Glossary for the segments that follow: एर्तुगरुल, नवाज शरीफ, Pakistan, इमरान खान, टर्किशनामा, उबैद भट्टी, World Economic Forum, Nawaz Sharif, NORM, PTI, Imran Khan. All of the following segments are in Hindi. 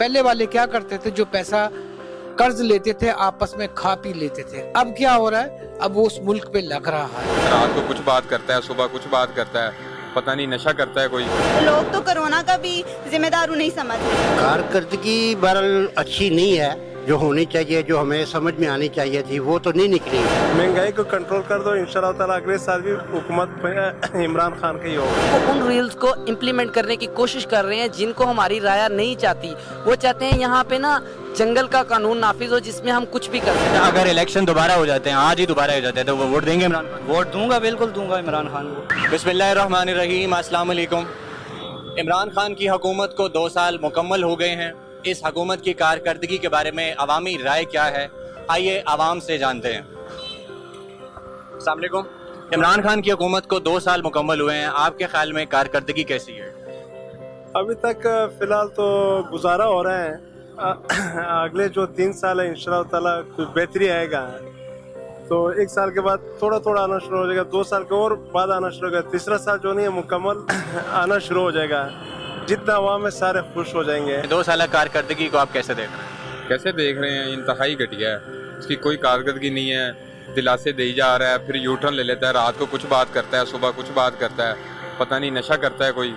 पहले वाले क्या करते थे, जो पैसा कर्ज लेते थे आपस में खा पी लेते थे। अब क्या हो रहा है, अब वो उस मुल्क पे लग रहा है। रात को कुछ बात करता है, सुबह कुछ बात करता है, पता नहीं नशा करता है कोई। लोग तो कोरोना का भी जिम्मेदार नहीं समझते। कारकर्दगी बहरहाल अच्छी नहीं है, जो होनी चाहिए, जो हमें समझ में आनी चाहिए थी, वो तो नहीं निकली। महंगाई को कंट्रोल कर दो, इंशाल्लाह ताला अगले साल भी हुकूमत इमरान खान की होगी। उन रूल्स को इम्प्लीमेंट करने की कोशिश कर रहे हैं जिनको हमारी राय नहीं चाहती। वो चाहते हैं यहाँ पे ना जंगल का कानून नाफिज हो जिसमें हम कुछ भी कर सकते हैं। अगर इलेक्शन दोबारा हो जाते हैं, आज ही दोबारा हो जाते हैं, तो वो वोट देंगे इमरान खान? वोट दूंगा, बिल्कुल दूंगा इमरान खान को। बिस्मिल्लाहिर्रहमानिर्रहीम, अस्सलाम वालेकुम। इमरान खान की हुकूमत को 2 साल मुकम्मल हो गए हैं। इस हुकूमत की कारकर्दगी के बारे में अवामी राय क्या है, आइए आवाम से जानते हैं। अस्सलाम वालेकुम। इमरान खान की हुकूमत को 2 साल मुकम्मल हुए हैं, आपके ख्याल में कारकर्दगी कैसी है? अभी तक फिलहाल तो गुजारा हो रहा है। अगले जो 3 साल है इंशाल्लाह ताला कुछ बेहतरी आएगा। तो 1 साल के बाद थोड़ा थोड़ा आना शुरू हो जाएगा, 2 साल के और बाद आना शुरू हो जाएगा, तीसरा साल जो नहीं है मुकम्मल आना शुरू हो जाएगा। जितना वहाँ में सारे खुश हो जाएंगे। 2 साल कारकर्दगी को आप कैसे देख रहे हैं? इंतहाई घटिया है, उसकी कोई कारकर्दगी नहीं है। दिलासे दे जा रहा है, फिर यूटर्न ले लेता है, रात को कुछ बात करता है, सुबह कुछ बात करता है, पता नहीं नशा करता है कोई।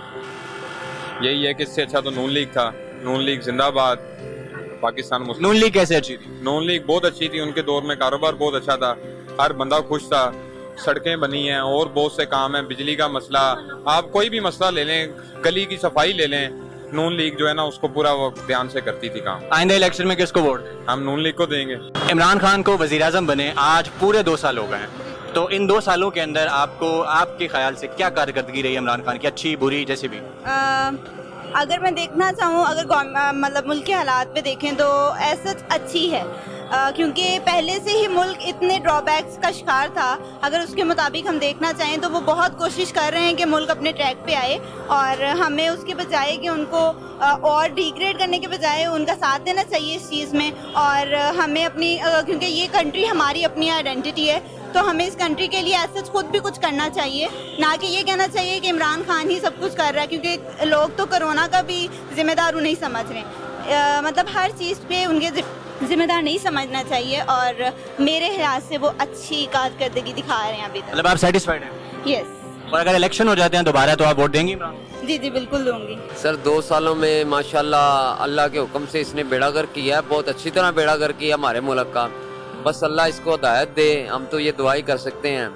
यही है कि इससे अच्छा तो नून लीग था। नून लीग जिंदाबाद, पाकिस्तान मुस्लिम। नून लीग कैसे अच्छी थी? नून लीग बहुत अच्छी थी, उनके दौर में कारोबार बहुत अच्छा था, हर बंदा खुश था, सड़कें बनी हैं और बहुत से काम हैं, बिजली का मसला, आप कोई भी मसला ले लें, गली की सफाई ले लें, नून लीग जो है ना उसको पूरा ध्यान से करती थी काम। आइंदा इलेक्शन में किसको वोट दें? हम नून लीग को देंगे। इमरान खान को वज़ीर-ए-आज़म बने आज पूरे 2 साल हो गए हैं, तो इन 2 सालों के अंदर आपको, आपके ख्याल से क्या कारकर्दगी रही इमरान खान की, अच्छी बुरी जैसी भी? अगर मैं देखना चाहूँ, अगर मतलब मुल्क के हालात पे देखें तो ऐसा अच्छी है, क्योंकि पहले से ही मुल्क इतने ड्रॉबैक्स का शिकार था। अगर उसके मुताबिक हम देखना चाहें तो वो बहुत कोशिश कर रहे हैं कि मुल्क अपने ट्रैक पे आए, और हमें उसके बजाय कि उनको और डिग्रेड करने के बजाय उनका साथ देना चाहिए इस चीज़ में। और हमें अपनी, क्योंकि ये कंट्री हमारी अपनी आइडेंटिटी है, तो हमें इस कंट्री के लिए ऐसा खुद भी कुछ करना चाहिए, ना कि ये कहना चाहिए कि इमरान खान ही सब कुछ कर रहा है। क्योंकि लोग तो कोरोना का भी जिम्मेदार नहीं समझ रहे, मतलब हर चीज़ पे उनके जिम्मेदार नहीं समझना चाहिए, और मेरे ख्याल से वो अच्छी कारकर्दगी दिखा रहे हैं अभी तक। मतलब आप सेटिस्फाइड हैं? यस। और अगर इलेक्शन हो जाते हैं दोबारा तो आप वोट देंगी इमरान? जी जी बिल्कुल दूंगी। सर 2 सालों में माशाल्लाह अल्लाह के हुक्म से इसने बेड़ागर किया है, बहुत अच्छी तरह बेड़ागर किया हमारे मुल्क का। बस अल्लाह इसको हिदायत दे, हम तो ये दुआई कर सकते हैं,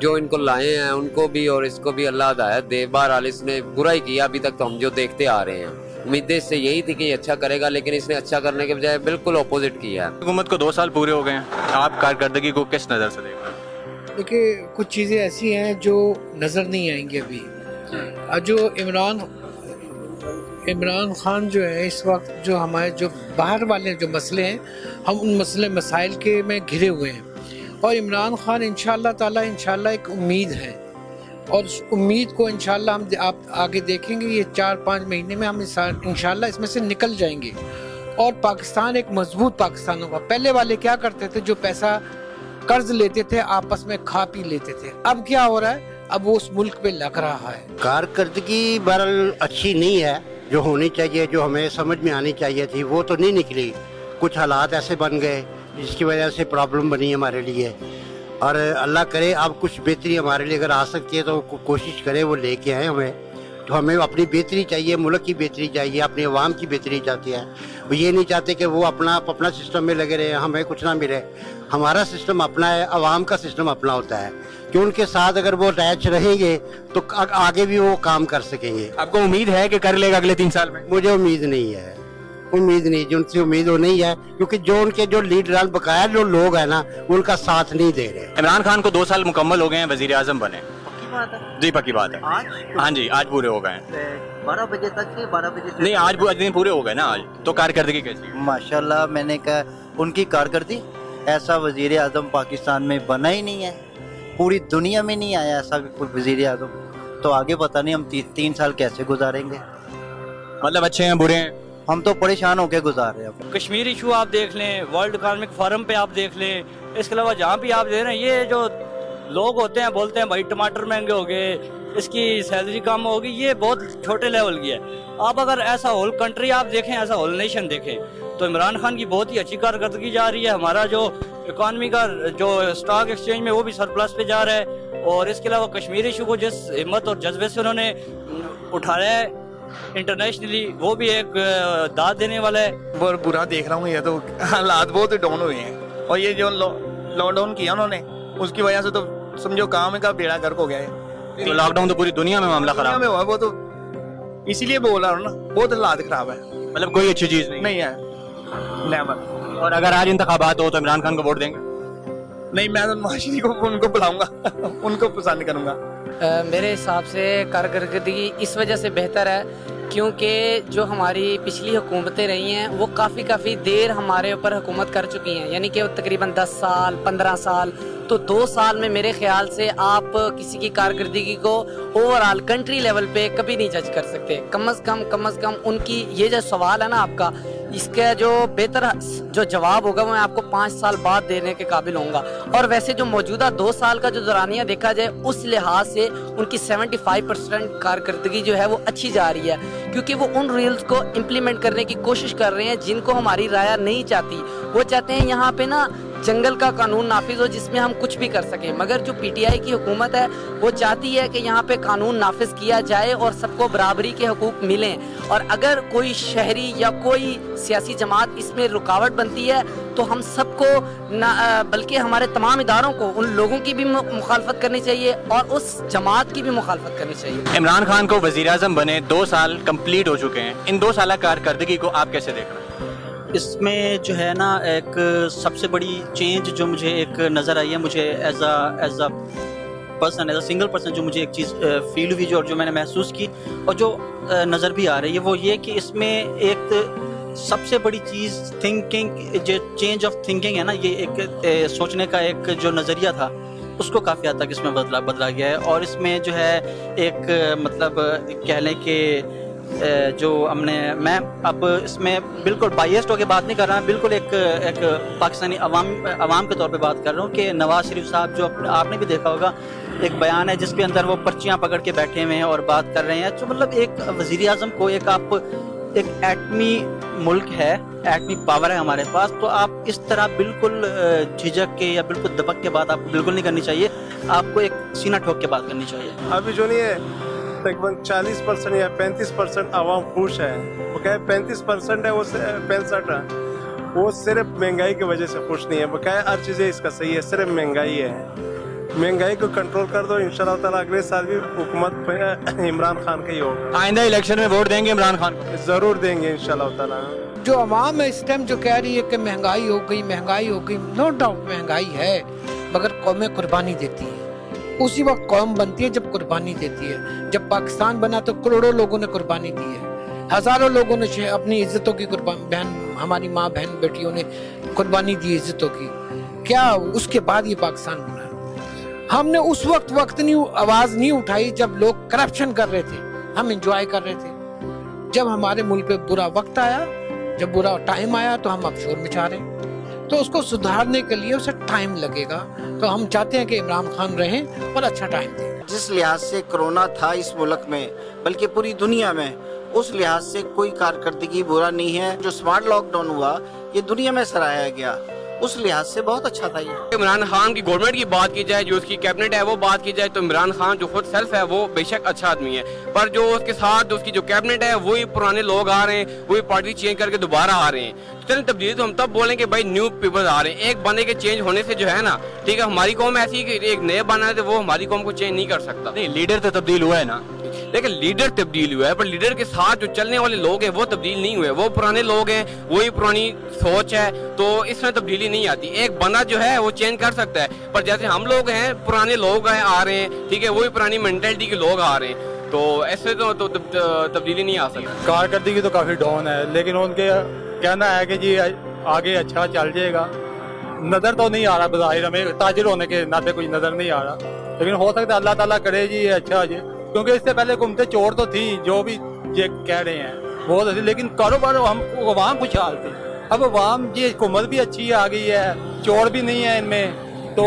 जो इनको लाए हैं उनको भी और इसको भी अल्लाह हिदायत दे। बहरहाल इसने बुरा ही किया अभी तक, तो हम जो देखते आ रहे हैं, उम्मीदें इससे यही थी कि ये अच्छा करेगा, लेकिन इसने अच्छा करने के बजाय बिल्कुल अपोजिट किया है। हुकूमत को 2 साल पूरे हो गए हैं, आप कारकर्दगी को किस नज़र से देख रहे हैं? देखिए कुछ चीज़ें ऐसी हैं जो नज़र नहीं आएंगी अभी। जो इमरान खान जो है इस वक्त, जो हमारे जो बाहर वाले जो मसले हैं, हम उन मसले मसाइल के में घिरे हुए हैं। और इमरान खान इंशाल्लाह ताला एक उम्मीद है, और उस उम्मीद को इंशाल्लाह हम आप आगे देखेंगे, ये 4-5 महीने में हम इंशाल्लाह इसमें से निकल जाएंगे, और पाकिस्तान एक मजबूत पाकिस्तान होगा। पहले वाले क्या करते थे, जो पैसा कर्ज लेते थे आपस में खा पी लेते थे। अब क्या हो रहा है, अब वो उस मुल्क पे लग रहा है। कारकर्दगी बहरहाल अच्छी नहीं है, जो होनी चाहिए, जो हमें समझ में आनी चाहिए थी, वो तो नहीं निकली। कुछ हालात ऐसे बन गए जिसकी वजह से प्रॉब्लम बनी हमारे लिए, और अल्लाह करे अब कुछ बेहतरी हमारे लिए अगर आ सकती है तो कोशिश करें वो लेके आए हमें। तो हमें अपनी बेहतरी चाहिए, मुल्क की बेहतरी चाहिए, अपनी आवाम की बेहतरी चाहती है। वो ये नहीं चाहते कि वो अपना सिस्टम में लगे रहे, हमें कुछ ना मिले। हमारा सिस्टम अपना है, आवाम का सिस्टम अपना होता है, कि उनके साथ अगर वो अटैच रहेंगे तो आगे भी वो काम कर सकेंगे। आपको उम्मीद है कि कर लेगा अगले 3 साल में? मुझे उम्मीद नहीं है, उम्मीद नहीं, जिनसे उम्मीद हो नहीं है, क्योंकि जो उनके जो लीडर बकाया जो लोग हैं ना, उनका साथ नहीं दे रहे। इमरान खान को 2 साल मुकम्मल हो गए हैं, वज़ीर-ए-आज़म बने। जी पक्की बात है। हाँ जी आज पूरे हो गए हैं। 12 बजे तक से 12 बजे नहीं, आज पूरे हो गए ना आज। तो कारकर्दगी कैसी? माशाल्लाह, मैंने कहा उनकी कारकर्दगी, ऐसा वज़ीर-ए-आज़म पाकिस्तान में बना ही नहीं है, पूरी दुनिया में नहीं आया ऐसा कोई वज़ीर-ए-आज़म। तो आगे पता नहीं हम 3 साल कैसे गुजारेंगे। मतलब अच्छे हैं बुरे हैं, हम तो परेशान होकर गुजार रहे हैं। कश्मीर इशू आप देख लें, वर्ल्ड इकोनॉमिक फोरम पे आप देख लें, इसके अलावा जहाँ भी आप देख रहे हैं, ये जो लोग होते हैं बोलते हैं भाई टमाटर महंगे हो गए, इसकी सैलरी कम होगी, ये बहुत छोटे लेवल की है। आप अगर ऐसा होल कंट्री आप देखें, ऐसा होल नेशन देखें, तो इमरान खान की बहुत ही अच्छी कारकर्दगी जा रही है। हमारा जो इकॉनमी का जो स्टॉक एक्सचेंज में वो भी सरप्लस पे जा रहा है, और इसके अलावा कश्मीर इशू को जिस हिम्मत और जज्बे से उन्होंने उठाया है इंटरनेशनली, वो भी एक दाद देने वाला है। बहुत बुरा देख रहा हूँ, ये तो हालात बहुत डाउन हुए हैं, और ये जो लॉकडाउन किया उन्होंने उसकी वजह से तो समझो काम का बेड़ा गर्क हो गया है। तो लॉकडाउन तो पूरी दुनिया में मामला खराब में हुआ, वो तो इसीलिए बोल रहा हूँ ना, बहुत हालात खराब है, मतलब कोई अच्छी चीज नहीं है। और अगर आज इंतखाबात हो तो इमरान खान को वोट देंगे? नहीं, मैं तो नवाज शरीफ को उनको बुलाऊंगा, उनको पसंद करूंगा। मेरे हिसाब से कारकर्दगी इस वजह से बेहतर है क्योंकि जो हमारी पिछली हुकूमतें रही हैं वो काफ़ी देर हमारे ऊपर हुकूमत कर चुकी हैं, यानी कि तकरीबन 10 साल 15 साल, तो 2 साल में मेरे ख्याल से आप किसी की कारकर्दगी को ओवरऑल कंट्री लेवल पे कभी नहीं जज कर सकते। कम अज़ कम उनकी ये जो सवाल है ना आपका, इसका जो बेहतर जो जवाब होगा मैं आपको 5 साल बाद देने के काबिल होऊंगा। और वैसे जो मौजूदा 2 साल का जो दौरानिया देखा जाए उस लिहाज से उनकी 75% कारकर्दगी जो है वो अच्छी जा रही है, क्योंकि वो उन रूल्स को इम्प्लीमेंट करने की कोशिश कर रहे हैं जिनको हमारी राय नहीं चाहती। वो चाहते हैं यहाँ पे ना जंगल का कानून नाफिज हो जिसमें हम कुछ भी कर सकें, मगर जो पीटीआई की हुकूमत है वो चाहती है कि यहाँ पे कानून नाफिज किया जाए और सबको बराबरी के हकूक मिलें, और अगर कोई शहरी या कोई सियासी जमात इसमें रुकावट बनती है तो हम सबको ना बल्कि हमारे तमाम इदारों को उन लोगों की भी मुखालफत करनी चाहिए और उस जमात की भी मुखालफत करनी चाहिए। इमरान खान को वज़ीर-ए-आज़म बने 2 साल कम्प्लीट हो चुके हैं, इन 2 साल कारकर्दगी को आप कैसे देख रहे हैं? इसमें जो है ना एक सबसे बड़ी चेंज जो मुझे एक नज़र आई है, मुझे as a person, as a single person जो मुझे एक चीज़ फील हुई जो और जो मैंने महसूस की और जो नज़र भी आ रही है वो ये कि इसमें एक सबसे बड़ी चीज़ थिंकिंग, जो चेंज ऑफ थिंकिंग है ना, ये एक सोचने का एक जो नज़रिया था उसको काफ़ी हद तक इसमें बदला गया है। और इसमें जो है एक मतलब कह लें कि जो हमने, मैं अब इसमें बिल्कुल बायस्ड होकर बात नहीं कर रहा, बिल्कुल एक पाकिस्तानी अवाम के तौर पे बात कर रहा हूँ कि नवाज़ शरीफ साहब जो आपने भी देखा होगा एक बयान है जिसके अंदर वो पर्चियाँ पकड़ के बैठे हुए हैं और बात कर रहे हैं, तो मतलब एक वज़ीर-ए-आज़म को एक आप एक एटमी मुल्क है, एटमी पावर है हमारे पास, तो आप इस तरह बिल्कुल झिझक के या बिल्कुल दबक के बात आपको बिल्कुल नहीं करनी चाहिए, आपको एक सीना ठोक के बात करनी चाहिए। अभी जो नहीं है तकरीबन 40% या 35% आवाम खुश है, वो कहे 35% है, वो 65 है, वो सिर्फ महंगाई की वजह से खुश नहीं है, वो कहे हर चीज़ें इसका सही है, सिर्फ महंगाई है। महंगाई को कंट्रोल कर दो, इंशाल्लाह ताला अगले साल भी हुकूमत इमरान खान का ही होगा। आइंदा इलेक्शन में वोट देंगे इमरान खान को? ज़रूर देंगे इंशाल्लाह ताला। जो आवाम है इस टाइम जो कह रही है कि महंगाई हो गई, नो डाउट महंगाई है, मगर कौमें कुर्बानी देती है, उसी वक्त कौम बनती है जब कुर्बानी देती है। जब पाकिस्तान बना तो करोड़ों लोगों ने कुर्बानी दी है, हज़ारों लोगों ने अपनी इज्जतों की कुर्बानी, बहन हमारी माँ बहन बेटियों ने कुर्बानी दी इज्जतों की, क्या उसके बाद ये पाकिस्तान बना? हमने उस वक्त नहीं आवाज़ नहीं उठाई जब लोग करप्शन कर रहे थे, हम इंजॉय कर रहे थे। जब हमारे मुल्क पे बुरा वक्त आया, जब बुरा टाइम आया तो हम अब शोर मचा रहे हैं, तो उसको सुधारने के लिए उसे टाइम लगेगा, तो हम चाहते हैं कि इमरान खान रहें और अच्छा टाइम दें। जिस लिहाज से कोरोना था इस मुल्क में बल्कि पूरी दुनिया में, उस लिहाज से कोई कारकर्दगी बुरा नहीं है। जो स्मार्ट लॉकडाउन हुआ ये दुनिया में सराहाया गया, उस लिहाज से बहुत अच्छा था ये। इमरान खान की गवर्नमेंट की बात की जाए, जो उसकी कैबिनेट है वो बात की जाए, तो इमरान खान जो खुद सेल्फ है वो बेशक अच्छा आदमी है, पर जो उसके साथ उसकी जो कैबिनेट है वही पुराने लोग आ रहे हैं, वही पार्टी चेंज करके दोबारा आ रहे हैं। तो चलिए तब्दीली तो हम तब बोलें कि भाई न्यू पीपल आ रहे हैं, एक बने के चेंज होने से जो है ना, ठीक है, हमारी कौम ऐसी कि एक नया बना है तो वो हमारी कौम को चेंज नहीं कर सकता। नहीं, लीडर तो तब्दील हुआ है ना, लेकिन लीडर तब्दील हुआ है पर लीडर के साथ जो चलने वाले लोग हैं वो तब्दील नहीं हुए, वो पुराने लोग हैं, वही पुरानी सोच है, तो इसमें तब्दीली नहीं आती। एक बंदा जो है वो चेंज कर सकता है, पर जैसे हम लोग हैं पुराने लोग हैं आ रहे हैं, ठीक है, वही पुरानी मेंटेलिटी के लोग आ रहे हैं, तो ऐसे तो तब्दीली नहीं आ सकती। कारकर्दगी तो काफ़ी डाउन है, लेकिन उनके कहना है कि जी आगे अच्छा चल जाएगा, नज़र तो नहीं आ रहा, बाज़ाहिर हमें ताजिर होने के नाते कुछ नज़र नहीं आ रहा, लेकिन हो सकता है अल्लाह ताला करे जी अच्छा जी, क्योंकि इससे पहले घूमते चोर तो थी जो भी ये कह रहे हैं बहुत अच्छी, लेकिन कारोबार हम अवाम खुशहाल थे, अब अवाम जी हुकूमत भी अच्छी आ गई है, चोर भी नहीं है इनमें, तो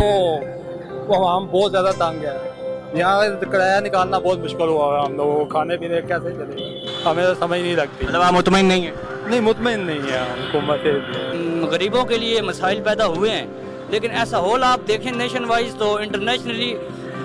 अवाम बहुत ज़्यादा तंग है। यहाँ किराया निकालना बहुत मुश्किल हुआ है हम लोगों को, खाने पीने कैसे चलेगा हमें समझ नहीं लगती। मतलब आप मुतमईन नहीं है? नहीं, मुतमईन नहीं है हुकूमत से। गरीबों के लिए मसाइल पैदा हुए हैं, लेकिन ऐसा होल आप देखें नेशन वाइज तो इंटरनेशनली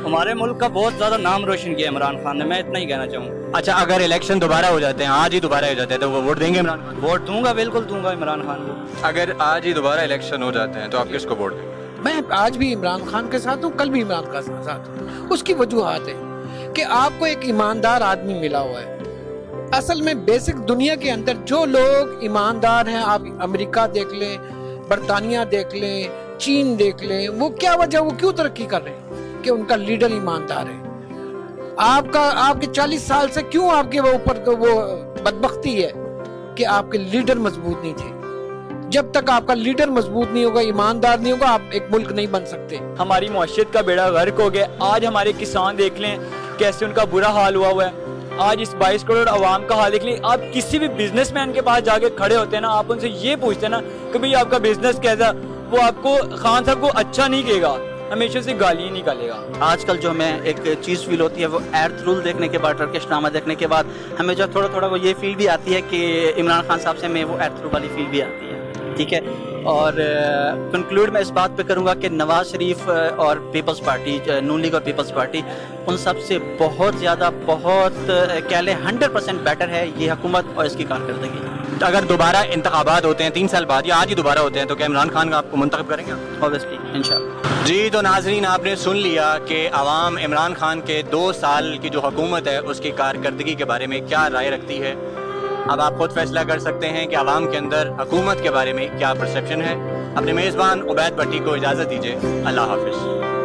हमारे मुल्क का बहुत ज़्यादा नाम रोशन किया इमरान खान ने, मैं इतना ही कहना चाहूँगा। अच्छा, अगर इलेक्शन दोबारा हो जाते हैं, आज ही दोबारा हो जाते हैं, तो वो वोट देंगे इमरान खान? वोट दूंगा, बिल्कुल दूंगा इमरान खान को। अगर आज ही दोबारा इलेक्शन हो जाते हैं तो आप किसको वोट देंगे? मैं आज भी इमरान खान के साथ हूँ, कल भी इमरान खान के साथ हूँ। उसकी वजूहत है कि आपको एक ईमानदार आदमी मिला हुआ है। असल में बेसिक दुनिया के अंदर जो लोग ईमानदार हैं, आप अमेरिका देख लें, बरतानिया देख लें, चीन देख लें, वो क्या वजह, वो क्यों तरक्की कर रहे हैं? कि उनका लीडर ईमानदार है। आपका आपके 40 साल से क्यों आपके ऊपर वो बदबख्ती है कि आपके लीडर मजबूत नहीं थे? जब तक आपका लीडर मजबूत नहीं होगा, ईमानदार नहीं होगा, आप एक मुल्क नहीं बन सकते। हमारी मुआशरत का बेड़ा गर्क हो गया। आज हमारे किसान देख लें कैसे उनका बुरा हाल हुआ है। आज इस 22 करोड़ आवाम का हाल देख लें। आप किसी भी बिजनेसमैन के पास जाके खड़े होते हैं ना, आप उनसे ये पूछते हैं ना कि भाई आपका बिजनेस कैसा, वो आपको खान साहब को अच्छा नहीं कहेगा, हमेशा से गालियाँ निकालेगा। आजकल जो हमें एक चीज़ फील होती है वो एर्तुगरुल देखने के बाद, टर्किशनामा देखने के बाद हमें जो थोड़ा थोड़ा वो ये फील भी आती है कि इमरान खान साहब से हमें वो एर्तुगरुल वाली फील भी आती है। ठीक है, और कंक्लूड मैं इस बात पे करूँगा कि नवाज शरीफ और पीपल्स पार्टी, नून लीग और पीपल्स पार्टी, उन सब से बहुत ज़्यादा, बहुत कह लें 100% बेटर है ये हुकूमत और इसकी कारकर्दगी। अगर दोबारा इंतखाबात होते हैं 3 साल बाद या आज ही दोबारा होते हैं, तो क्या इमरान खान का आपको मुंतखब करेंगे? ऑब्वियसली, इंशाल्लाह जी। तो नाजरीन, आपने सुन लिया कि आवाम इमरान खान के 2 साल की जो हुकूमत है उसकी कारकर्दगी के बारे में क्या राय रखती है। अब आप खुद फैसला कर सकते हैं कि आवाम के अंदर हुकूमत के बारे में क्या परसेप्शन है। अपने मेज़बान उबैद भट्टी को इजाज़त दीजिए। अल्लाह हाफिज़।